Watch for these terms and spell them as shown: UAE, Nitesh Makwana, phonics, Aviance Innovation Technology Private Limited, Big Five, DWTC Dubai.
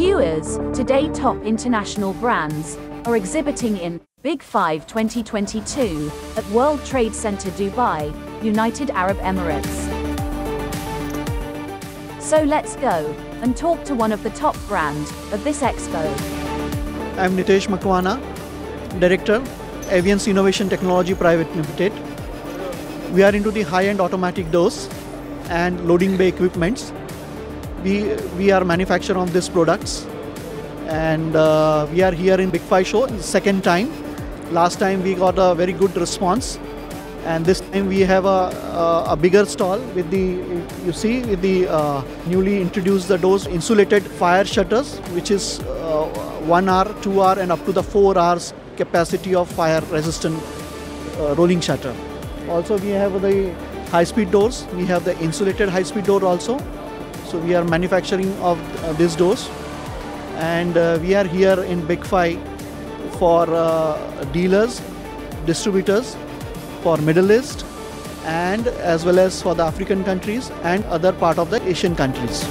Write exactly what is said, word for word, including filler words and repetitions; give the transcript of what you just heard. Viewers, today top international brands are exhibiting in Big Five twenty twenty-two at World Trade Center Dubai, United Arab Emirates. So let's go and talk to one of the top brands of this expo. I'm Nitesh Makwana, Director, Aviance Innovation Technology Private Limited. We are into the high-end automatic doors and loading bay equipments. We, we are manufacturer of these products, and uh, we are here in Big Five show, second time. Last time we got a very good response, and this time we have a, a, a bigger stall with the, you see, with the uh, newly introduced the doors, insulated fire shutters, which is uh, one hour, two hour and up to the four hours capacity of fire resistant uh, rolling shutter. Also we have the high speed doors, we have the insulated high speed door also. So we are manufacturing of uh, these doors, and uh, we are here in Big Five for uh, dealers, distributors, for Middle East, and as well as for the African countries and other part of the Asian countries.